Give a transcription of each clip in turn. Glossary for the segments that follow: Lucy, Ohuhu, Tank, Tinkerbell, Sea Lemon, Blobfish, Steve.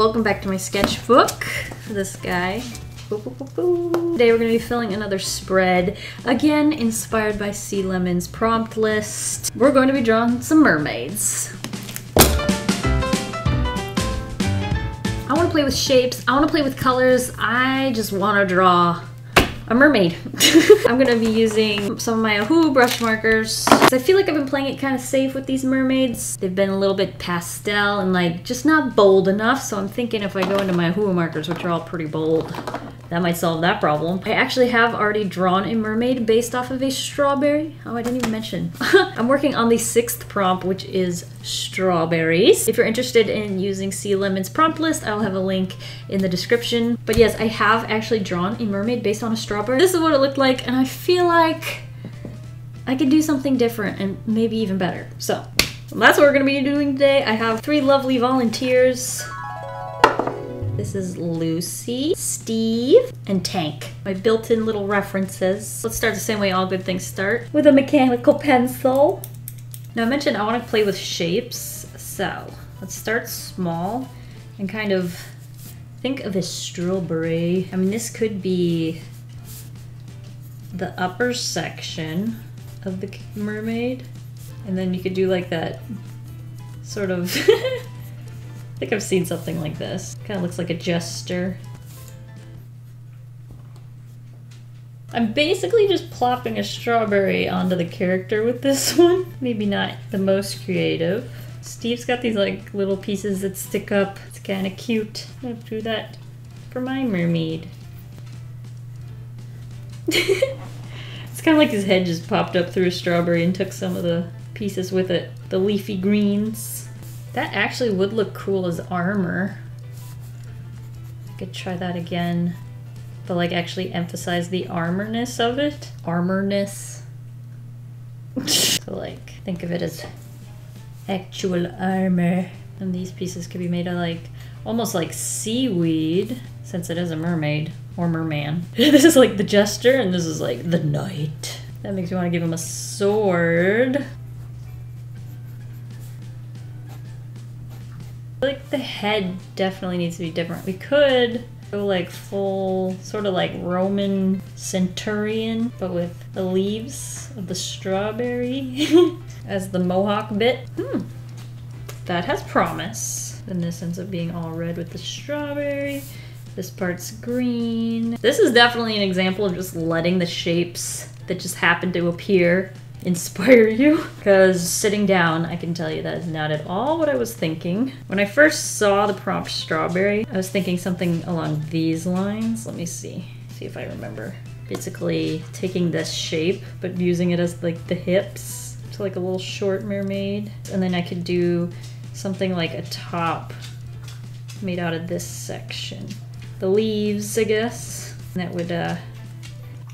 welcome back to my sketchbook for this guy. Today we're going to be filling another spread, again inspired by Sea Lemon's prompt list. We're going to be drawing some mermaids. I want to play with shapes, I want to play with colors, I just want to draw a mermaid. I'm going to be using some of my Ohuhu brush markers. I feel like I've been playing it kind of safe with these mermaids. They've been a little bit pastel and like just not bold enough, so I'm thinking if I go into my Ohuhu markers, which are all pretty bold, that might solve that problem. I actually have already drawn a mermaid based off of a strawberry. Oh, I didn't even mention. I'm working on the 6th prompt, which is strawberries. If you're interested in using Sea Lemon's prompt list, I'll have a link in the description. But yes, I have actually drawn a mermaid based on a strawberry. This is what it looked like, and I feel like I could do something different and maybe even better. So that's what we're gonna be doing today. I have 3 lovely volunteers. This is Lucy, Steve, and Tank. My built-in little references. Let's start the same way all good things start, with a mechanical pencil. Now I mentioned I want to play with shapes, so let's start small and kind of think of a strawberry. I mean, this could be the upper section of the mermaid, and then you could do like that sort of I think I've seen something like this. Kind of looks like a jester. I'm basically just plopping a strawberry onto the character with this one. Maybe not the most creative. Steve's got these like little pieces that stick up. It's kind of cute. I'm gonna do that for my mermaid. It's kind of like his head just popped up through a strawberry and took some of the pieces with it. The leafy greens. That actually would look cool as armor. I could try that again, but like actually emphasize the armorness of it. Armorness. So like think of it as actual armor. And these pieces could be made of like almost like seaweed, since it is a mermaid or merman. This is like the jester and this is like the knight. That makes me want to give him a sword. Like the head definitely needs to be different. We could go like full sort of like Roman centurion, but with the leaves of the strawberry as the mohawk bit. That has promise. Then this ends up being all red with the strawberry. This part's green. This is definitely an example of just letting the shapes that just happen to appear inspire you, because sitting down I can tell you that is not at all what I was thinking. When I first saw the prompt strawberry, I was thinking something along these lines. Let me see if I remember. Basically taking this shape but using it as like the hips, so like a little short mermaid, and then I could do something like a top made out of this section, the leaves I guess, and that would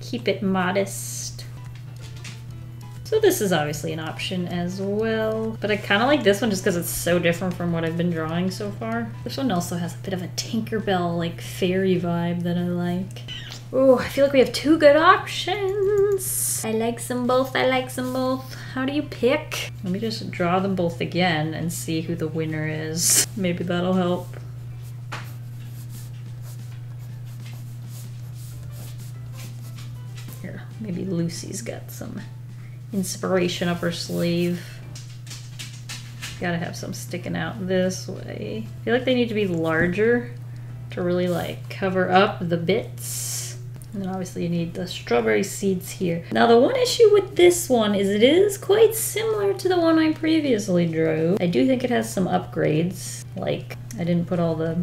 keep it modest. So this is obviously an option as well, but I kind of like this one just because it's so different from what I've been drawing so far. This one also has a bit of a Tinkerbell, like fairy vibe that I like. Oh, I feel like we have 2 good options. I like them both, I like them both. How do you pick? Let me just draw them both again and see who the winner is. Maybe that'll help. Here, maybe Lucy's got some inspiration up her sleeve. Gotta have some sticking out this way. I feel like they need to be larger to really like cover up the bits. And then obviously you need the strawberry seeds here. Now the one issue with this one is it is quite similar to the one I previously drew. I do think it has some upgrades. Like I didn't put all the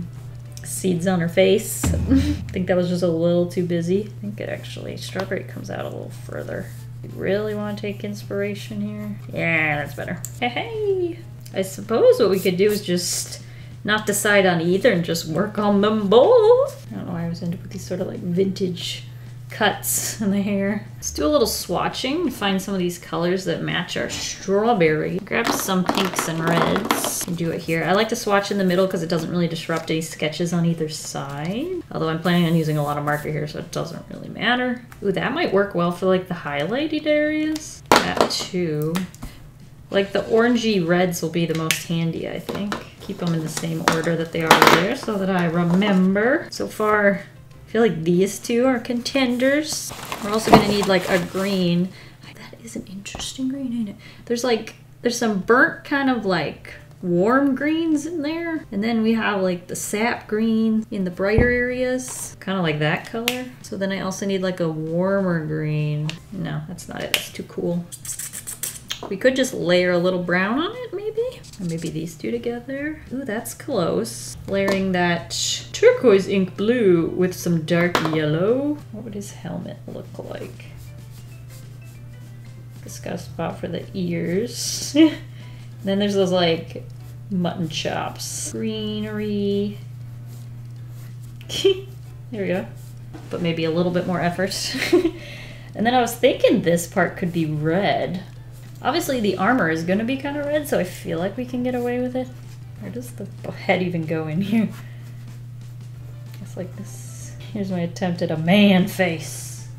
seeds on her face. I think that was just a little too busy. I think it actually, strawberry comes out a little further. You really want to take inspiration here? Yeah, that's better. Hey! I suppose what we could do is just not decide on either and just work on them both. I don't know why I always end up with these sort of like vintage cuts in the hair. Let's do a little swatching to find some of these colors that match our strawberry. Grab some pinks and reds and do it here. I like to swatch in the middle because it doesn't really disrupt any sketches on either side. Although I'm planning on using a lot of marker here, so it doesn't really matter. Ooh, that might work well for like the highlighted areas. That too. Like the orangey reds will be the most handy, I think. keep them in the same order that they are there so that I remember. So far, I feel like these two are contenders. We're also gonna need like a green. That is an interesting green, ain't it? There's some burnt kind of like warm greens in there. And then we have like the sap green in the brighter areas, kind of like that color. So then I also need like a warmer green. No, that's not it, that's too cool. We could just layer a little brown on it maybe, or maybe these two together. Ooh, that's close. Layering that turquoise ink blue with some dark yellow. What would his helmet look like? It's got a spot for the ears. Then there's those like mutton chops. Greenery. There we go. But maybe a little bit more effort. And then I was thinking this part could be red. Obviously the armor is gonna be kind of red, so I feel like we can get away with it. Where does the head even go in here? It's like this. Here's my attempt at a man face.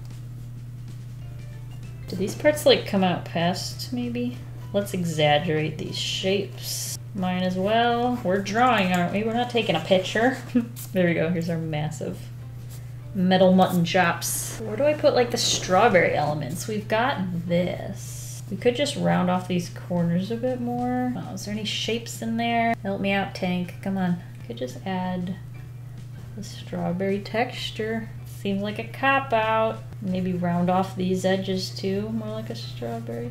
Do these parts like come out past maybe? Let's exaggerate these shapes. Mine as well. We're drawing, aren't we? We're not taking a picture. There we go. Here's our massive metal mutton chops. Where do I put like the strawberry elements? We've got this. We could just round off these corners a bit more. Oh, is there any shapes in there? Help me out, Tank. Come on. Could just add the strawberry texture. Seems like a cop-out. Maybe round off these edges too. More like a strawberry.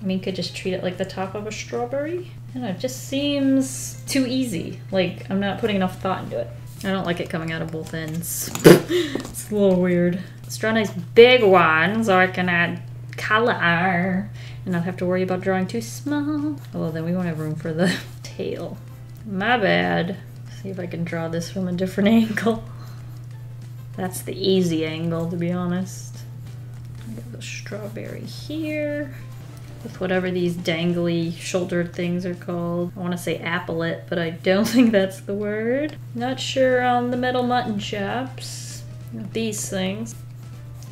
I mean, could just treat it like the top of a strawberry. I don't know, it just seems too easy. Like, I'm not putting enough thought into it. I don't like it coming out of both ends. It's a little weird. Let's draw a nice big one so I can add color and not have to worry about drawing too small. Although then we won't have room for the tail. My bad. See if I can draw this from a different angle. That's the easy angle, to be honest. I got the strawberry here. With whatever these dangly shouldered things are called. I want to say applet, but I don't think that's the word. Not sure on the metal mutton chops. These things.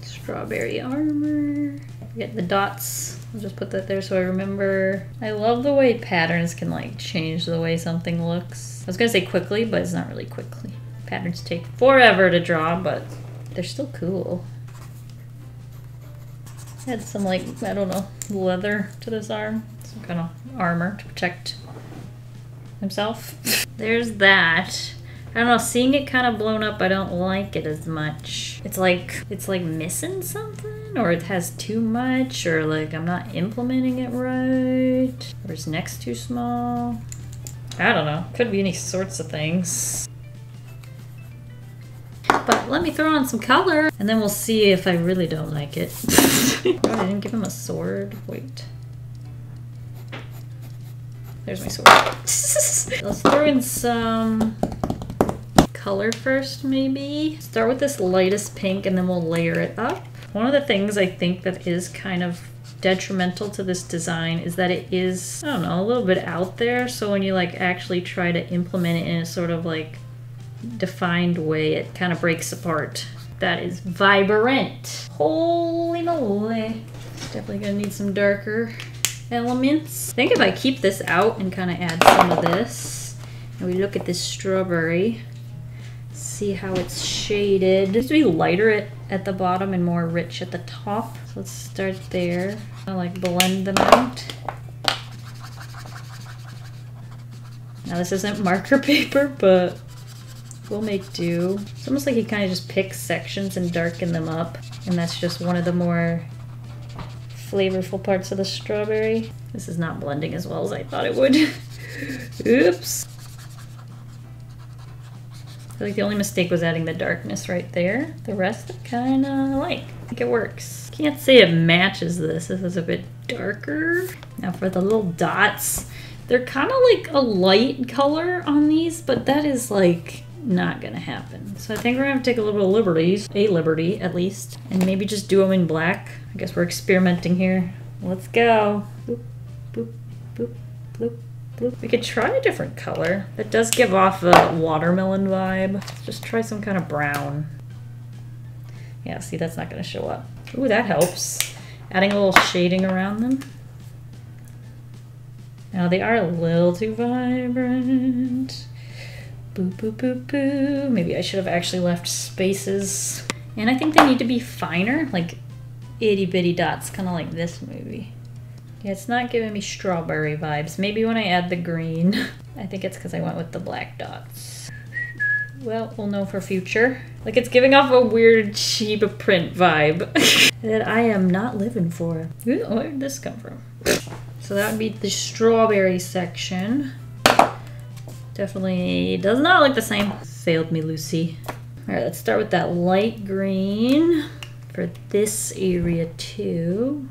Strawberry armor. I forget the dots. I'll just put that there so I remember. I love the way patterns can like change the way something looks. I was gonna say quickly, but it's not really quickly. Patterns take forever to draw, but they're still cool. Add some like, I don't know, leather to this arm. Some kind of armor to protect himself. There's that. I don't know, seeing it kind of blown up, I don't like it as much. It's like missing something, or it has too much, or like I'm not implementing it right, or it's next too small. I don't know, could be any sorts of things. But let me throw on some color and then we'll see if I really don't like it. Oh, I didn't give him a sword. Wait. There's my sword. Let's throw in some color first, maybe. Start with this lightest pink and then we'll layer it up. One of the things I think that is kind of detrimental to this design is that it is, I don't know, a little bit out there. So when you like actually try to implement it in a sort of like defined way, it kind of breaks apart. That is vibrant. Holy moly. Definitely gonna need some darker elements. I think if I keep this out and kind of add some of this, and we look at this strawberry, see how it's shaded. It needs to be lighter at the bottom and more rich at the top. So let's start there. I'll like blend them out. Now this isn't marker paper, but we'll make do. It's almost like he kind of just picks sections and darken them up. And that's just one of the more flavorful parts of the strawberry. This is not blending as well as I thought it would. Oops. I feel like the only mistake was adding the darkness right there. The rest I kind of like. I think it works. Can't say it matches this. This is a bit darker. Now for the little dots. They're kind of like a light color on these, but that is like not gonna happen. So I think we're gonna have to take a little bit of liberties, a liberty at least, and maybe just do them in black. I guess we're experimenting here. Let's go. Boop, boop, boop, boop, boop. We could try a different color. That does give off a watermelon vibe. Let's just try some kind of brown. Yeah, see, that's not gonna show up. Ooh, that helps. Adding a little shading around them. Now they are a little too vibrant. Boo, boo, boo, boo. Maybe I should have actually left spaces. And I think they need to be finer, like itty bitty dots, kind of like this maybe. Yeah, it's not giving me strawberry vibes. Maybe when I add the green. I think it's because I went with the black dots. Well, we'll know for future. Like, it's giving off a weird Chiba print vibe that I am not living for. Ooh, where did this come from? So that would be the strawberry section. Definitely does not look the same. Failed me, Lucy. All right, let's start with that light green for this area too.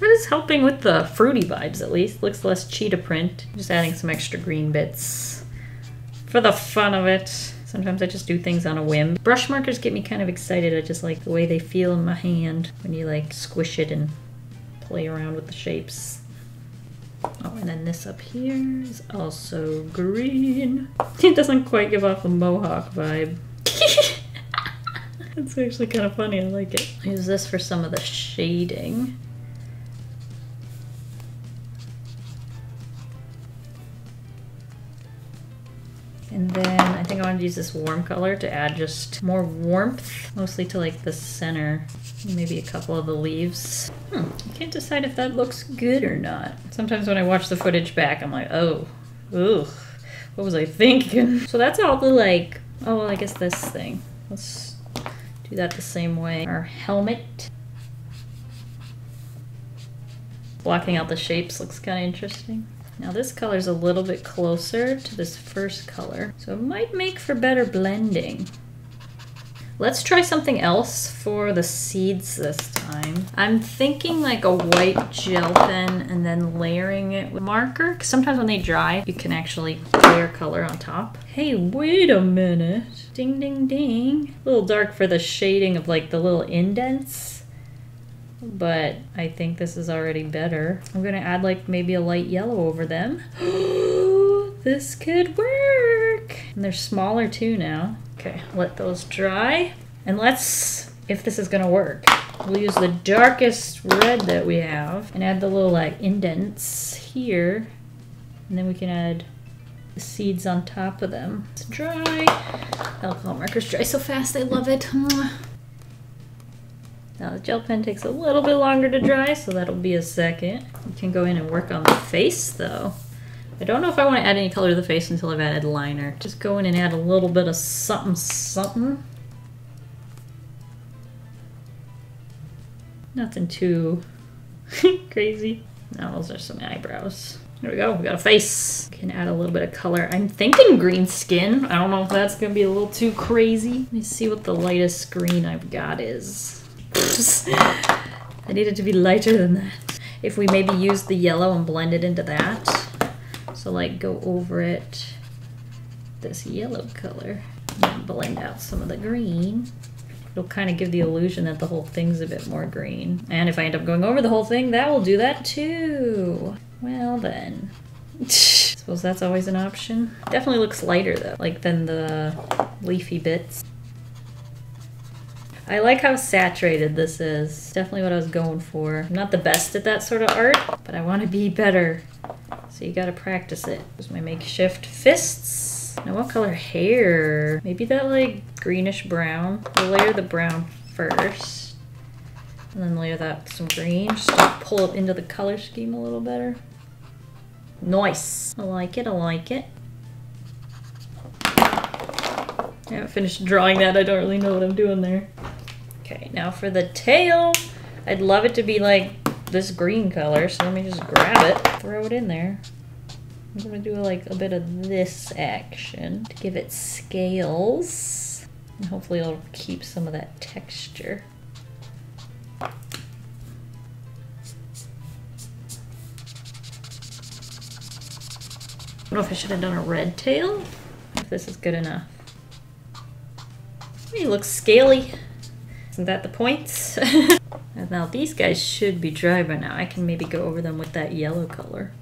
That is helping with the fruity vibes, at least. Looks less cheetah print. Just adding some extra green bits for the fun of it. Sometimes I just do things on a whim. Brush markers get me kind of excited. I just like the way they feel in my hand when you like squish it and play around with the shapes. Oh, and then this up here is also green. It doesn't quite give off a mohawk vibe. It's actually kind of funny, I like it. I use this for some of the shading. And then I think I wanted to use this warm color to add just more warmth, mostly to like the center, maybe a couple of the leaves. I can't decide if that looks good or not. Sometimes when I watch the footage back, I'm like, oh, ugh, what was I thinking? So that's all the like, oh, well, I guess this thing. Let's do that the same way. Our helmet. Blocking out the shapes looks kind of interesting. Now this color is a little bit closer to this first color, so it might make for better blending. Let's try something else for the seeds this time. I'm thinking like a white gel pen and then layering it with marker. Sometimes when they dry, you can actually layer color on top. Hey, wait a minute. Ding, ding, ding. A little dark for the shading of like the little indents, but I think this is already better. I'm gonna add like maybe a light yellow over them. This could work! And they're smaller too now. Okay, let those dry. And let's, if this is gonna work, we'll use the darkest red that we have and add the little like indents here. And then we can add the seeds on top of them. It's dry. Alcohol markers dry so fast, I love it. Now the gel pen takes a little bit longer to dry, so that'll be a second. You can go in and work on the face though. I don't know if I want to add any color to the face until I've added liner. Just go in and add a little bit of something something. Nothing too crazy. Now those are some eyebrows. There we go, we got a face. Can add a little bit of color. I'm thinking green skin. I don't know if that's gonna be a little too crazy. Let me see what the lightest green I've got is. I need it to be lighter than that. If we maybe use the yellow and blend it into that. So like go over it, this yellow color, and blend out some of the green. It'll kind of give the illusion that the whole thing's a bit more green. And if I end up going over the whole thing, that will do that too. Well then, I suppose that's always an option. Definitely looks lighter though, like than the leafy bits. I like how saturated this is. Definitely what I was going for. I'm not the best at that sort of art, but I want to be better. So you gotta practice it. Here's my makeshift fists. Now what color hair? Maybe that like greenish brown. We'll layer the brown first. And then layer that with some green. Just to pull it into the color scheme a little better. Nice. I like it, I like it. I haven't finished drawing that. I don't really know what I'm doing there. Okay, now for the tail, I'd love it to be like this green color, so let me just grab it, throw it in there. I'm gonna do like a bit of this action to give it scales. And hopefully it'll keep some of that texture. I don't know if I should have done a red tail, if this is good enough. He looks scaly. Isn't that the point? And now these guys should be dry by now. I can maybe go over them with that yellow color.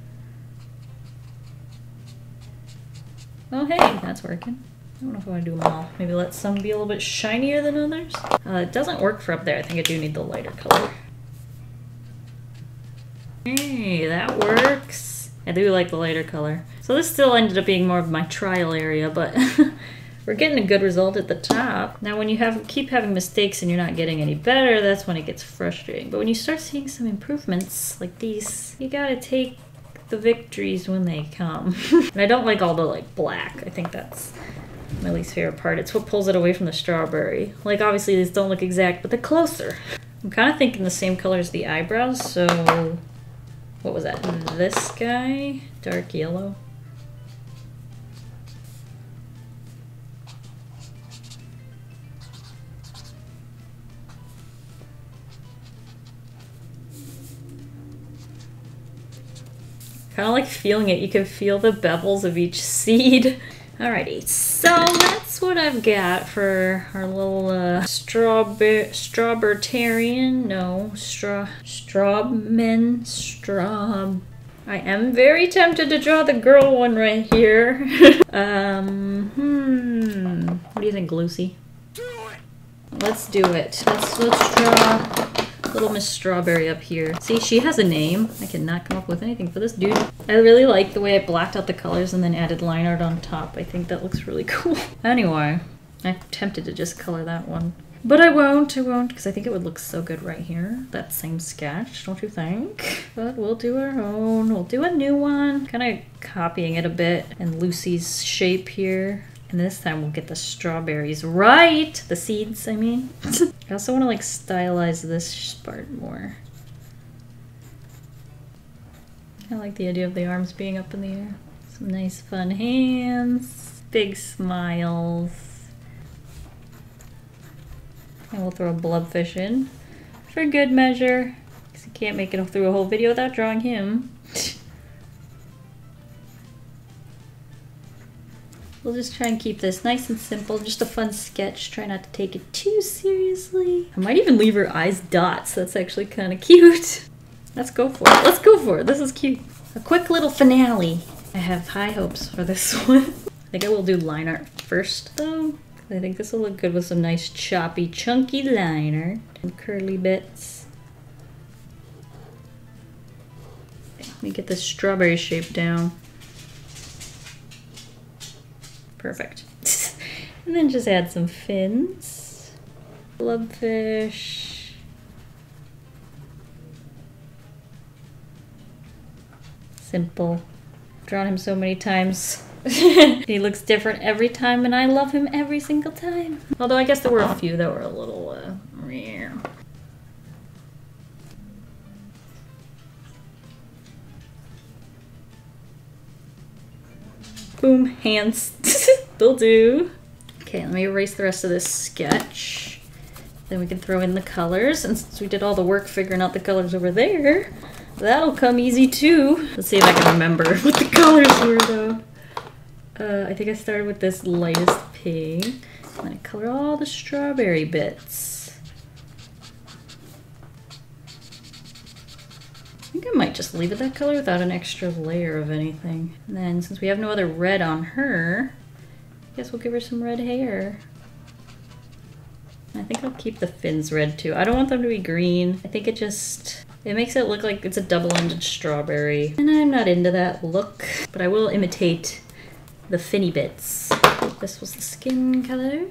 Oh hey, that's working. I don't know if I want to do them all. Maybe let some be a little bit shinier than others. It doesn't work for up there. I think I do need the lighter color. Hey, that works. I do like the lighter color. So this still ended up being more of my trial area, but we're getting a good result at the top. Now when you keep having mistakes and you're not getting any better, that's when it gets frustrating. But when you start seeing some improvements like these, you gotta take the victories when they come. And I don't like all the like black. I think that's my least favorite part. It's what pulls it away from the strawberry. Like obviously these don't look exact, but they're closer. I'm kind of thinking the same color as the eyebrows, so what was that? This guy? Dark yellow. Kind of like feeling it. You can feel the bevels of each seed. Alrighty, so that's what I've got for our little strawberry. I am very tempted to draw the girl one right here. What do you think, Lucy? Let's do it. Let's draw little Miss Strawberry up here. See, she has a name. I cannot come up with anything for this dude. I really like the way I blacked out the colors and then added line art on top. I think that looks really cool. Anyway, I'm tempted to just color that one. But I won't, because I think it would look so good right here. That same sketch, don't you think? But we'll do our own. We'll do a new one. Kind of copying it a bit. And Lucy's shape here. And this time we'll get the strawberries right! The seeds, I mean. I also want to like stylize this part more. I like the idea of the arms being up in the air. Some nice fun hands. Big smiles. And we'll throw a blobfish in for good measure. Because you can't make it through a whole video without drawing him. We'll just try and keep this nice and simple, just a fun sketch, try not to take it too seriously. I might even leave her eyes dots, that's actually kind of cute. Let's go for it, let's go for it, this is cute. A quick little finale. I have high hopes for this one. I think I will do line art first though. I think this will look good with some nice choppy, chunky line art. And curly bits. Let me get this strawberry shape down. Perfect. And then just add some fins. Blobfish. Simple. I've drawn him so many times. He looks different every time and I love him every single time. Although I guess there were a few that were a little rare. Boom, hands. Will do. Okay, let me erase the rest of this sketch. Then we can throw in the colors. And since we did all the work figuring out the colors over there, that'll come easy too. Let's see if I can remember what the colors were though. I think I started with this lightest pink. I'm gonna color all the strawberry bits. I think I might just leave it that color without an extra layer of anything. And then since we have no other red on her, I guess we'll give her some red hair. I think I'll keep the fins red too. I don't want them to be green. I think it makes it look like it's a double-ended strawberry. And I'm not into that look, but I will imitate the finny bits. This was the skin color.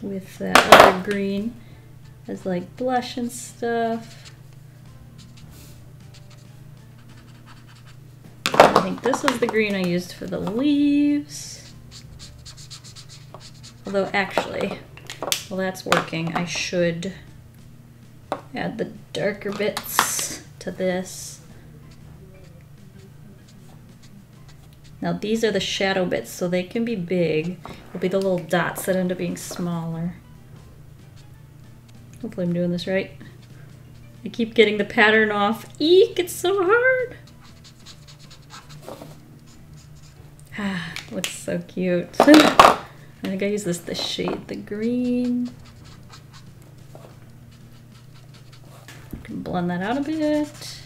With that other green as like blush and stuff. I think this is the green I used for the leaves. Although actually, while that's working, I should add the darker bits to this. Now these are the shadow bits, so they can be big. It'll be the little dots that end up being smaller. Hopefully I'm doing this right. I keep getting the pattern off. Eek, it's so hard! Ah, looks so cute. I think I use this shade, the green. You can blend that out a bit.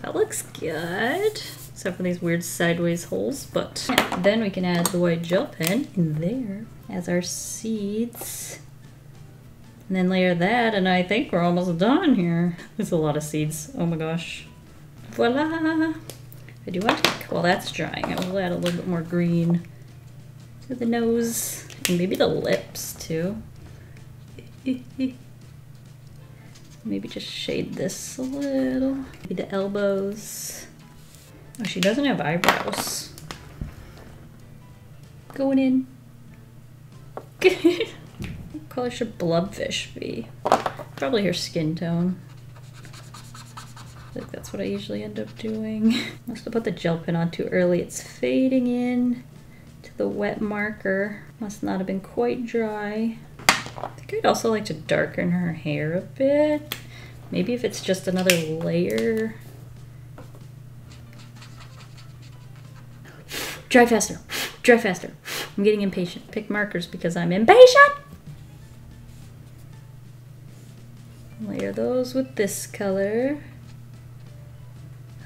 That looks good. Except for these weird sideways holes, but then we can add the white gel pen in there. as our seeds. And then layer that, and I think we're almost done here. There's a lot of seeds. Oh my gosh. Voila! I do what? Well, that's drying. I will add a little bit more green to the nose and maybe the lips too. Maybe just shade this a little. Maybe the elbows. Oh, she doesn't have eyebrows. Going in. What color should Blobfish be? Probably her skin tone. I think that's what I usually end up doing. I must have put the gel pen on too early. It's fading in to the wet marker. Must not have been quite dry. I think I'd also like to darken her hair a bit. Maybe if it's just another layer. Dry faster, dry faster. I'm getting impatient. Pick markers because I'm impatient. Layer those with this color.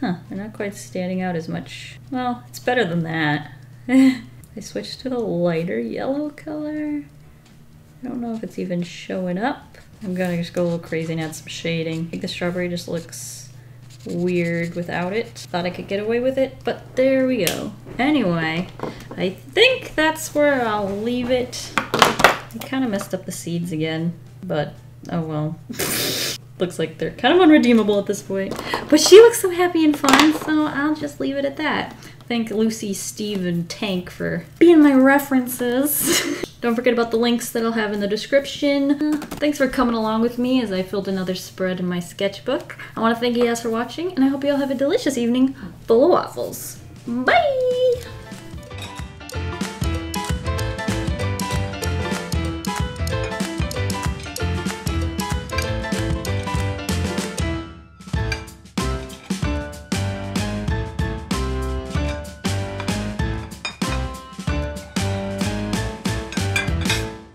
Huh, they're not quite standing out as much. Well, it's better than that. I switched to the lighter yellow color. I don't know if it's even showing up. I'm gonna just go a little crazy and add some shading. I think the strawberry just looks weird without it. Thought I could get away with it, but there we go. Anyway, I think that's where I'll leave it. I kind of messed up the seeds again, but oh well. Looks like they're kind of unredeemable at this point. But she looks so happy and fun, so I'll just leave it at that. Thank Lucy, Steve, and Tank for being my references. Don't forget about the links that I'll have in the description. Thanks for coming along with me as I filled another spread in my sketchbook. I want to thank you guys for watching, and I hope you all have a delicious evening full of waffles. Bye!